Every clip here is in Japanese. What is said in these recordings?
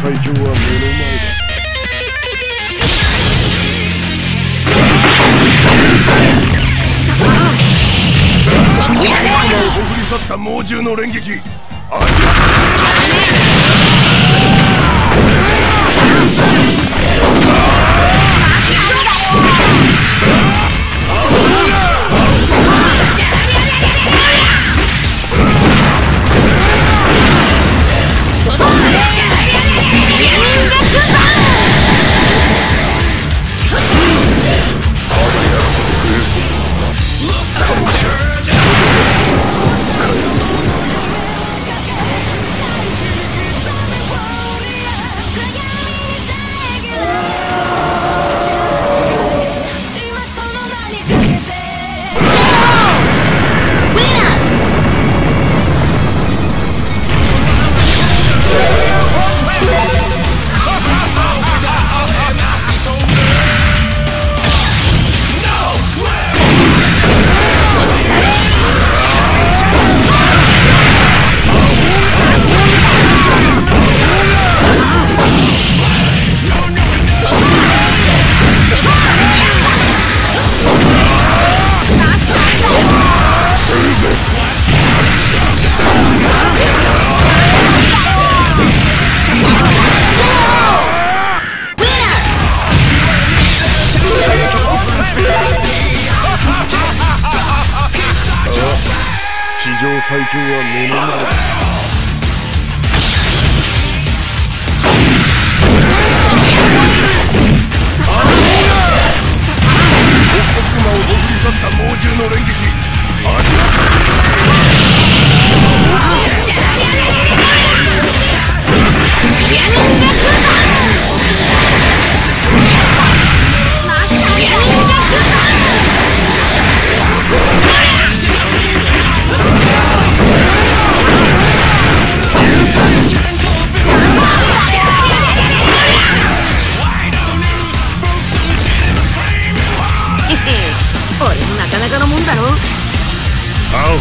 最強は目の前だ。去った猛獣の連撃、あり最強は目の前。俺もなかなかのもんだろ。アホ。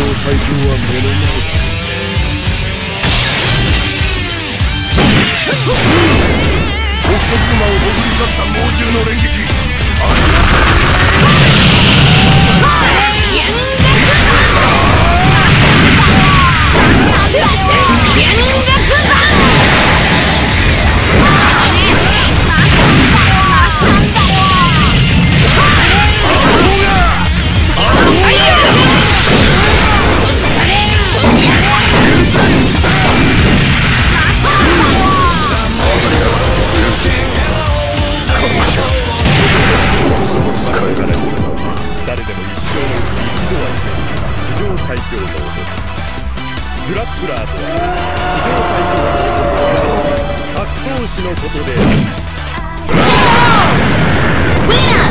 上最強は目の前。ホットクマを潜り去った猛獣の連撃、最強の男グラップラーとは非常最強の男格闘士のことである。ウィナー